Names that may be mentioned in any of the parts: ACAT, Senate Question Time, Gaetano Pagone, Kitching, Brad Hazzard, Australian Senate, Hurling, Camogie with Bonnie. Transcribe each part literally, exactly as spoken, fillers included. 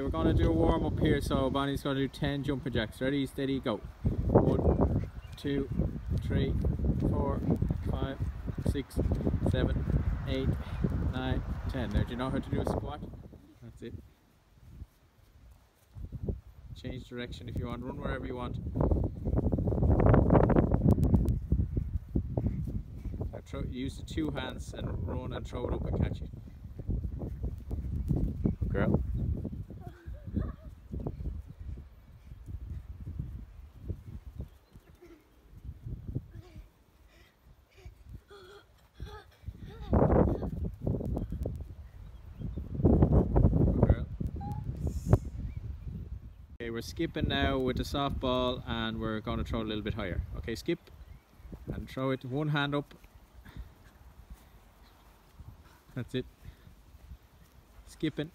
Okay, we're going to do a warm up here, so Bonnie's going to do ten jumping jacks. Ready, steady, go. One, two, three, four, five, six, seven, eight, nine, ten. Now, do you know how to do a squat? That's it. Change direction if you want, run wherever you want. Throw, use the two hands and run and throw it up and catch it. Girl. Okay, we're skipping now with the softball and we're going to throw a little bit higher. Okay, skip and throw it one hand up. That's it. Skipping.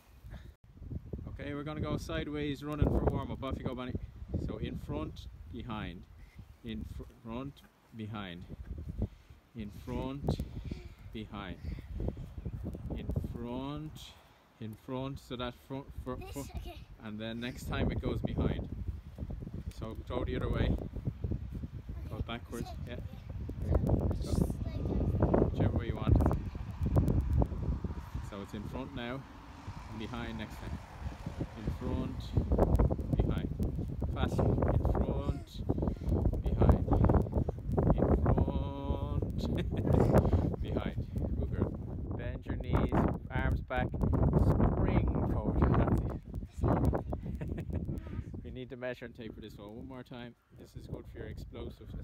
Okay, we're going to go sideways running for warm up. Off you go, Bonnie. So in front, behind. In fr front, behind. In front, behind. In front, in front. So that front, fr fr okay. And then next time it goes behind. So throw the other way. Okay. Go backwards. Yeah. Whichever way you want. So it's in front now and behind next time. In front, behind. Fast. In front, behind. In front, behind. Good girl. Bend your knees, arms back, spring forward. That's it. We need to measure and taper this one. One more time. This is good for your explosiveness.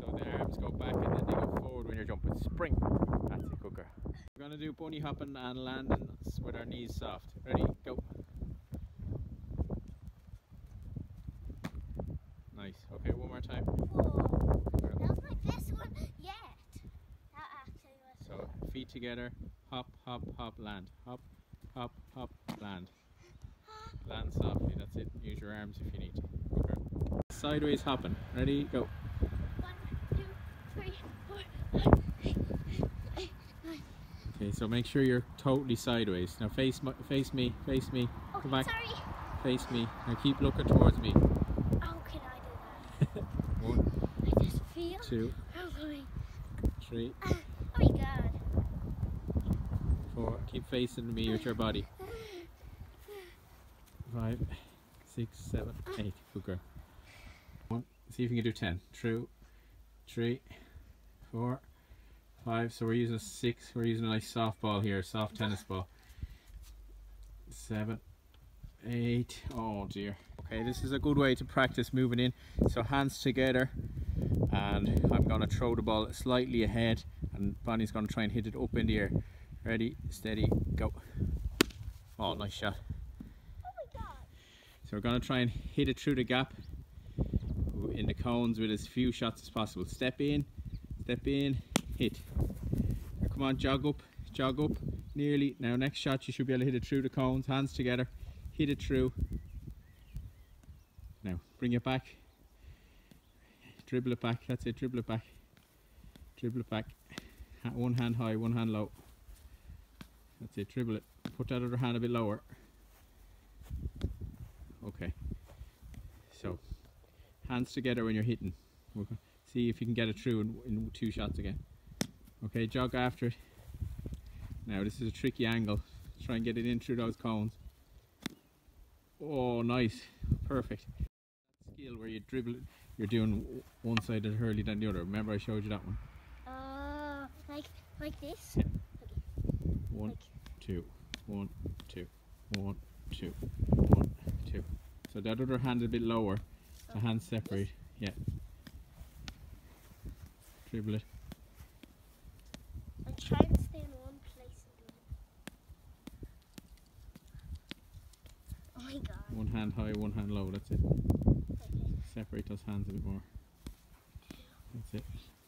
So the arms go back and then they go forward when you're jumping. Spring. That's it. Good girl. We're going to do bunny hopping and landing with our knees soft. Ready? Go. Nice. Okay, one more time. Whoa, that was my best one yet. That actually was. So feet together. Hop, hop, hop, land. Hop, hop, hop, land. Land softly. That's it. Use your arms if you need to. Okay. Sideways hopping. Ready? Go. So make sure you're totally sideways. Now face face me, face me. Oh, come back. Sorry. Face me. Now keep looking towards me. How can I do that? One. I just feel. Two. How going? Three. Uh, oh my god. Four. Keep facing me with your body. Five, six, seven, eight. Good girl. One. See if you can do ten. Two, three, four. Five, so we're using a six, we're using a nice softball here, soft tennis ball. Seven, eight, oh dear. Okay, this is a good way to practice moving in. So hands together, and I'm gonna throw the ball slightly ahead, and Bonnie's gonna try and hit it up in the air. Ready, steady, go. Oh, nice shot. Oh my god. So we're gonna try and hit it through the gap in the cones with as few shots as possible. Step in, step in. Hit. Now come on, jog up, jog up, nearly. Now next shot you should be able to hit it through the cones, hands together, hit it through. Now bring it back, dribble it back, that's it, dribble it back, dribble it back, one hand high, one hand low, that's it, dribble it, put that other hand a bit lower. Okay, so hands together when you're hitting, see if you can get it through in, in two shots again. Okay, jog after it. Now this is a tricky angle. Try and get it in through those cones. Oh, nice, perfect. Skill where you dribble it, you're doing one side of the hurley than the other. Remember I showed you that one? Uh, like like this? Yeah. Okay. One, like. Two, one, two, one, two, one, two. So that other hand is a bit lower. The okay. Hands separate. Yes. Yeah. Dribble it. I'm trying to stay in one place and do it. Oh my god. One hand high, one hand low, that's it. Okay. Separate those hands a bit more. That's it.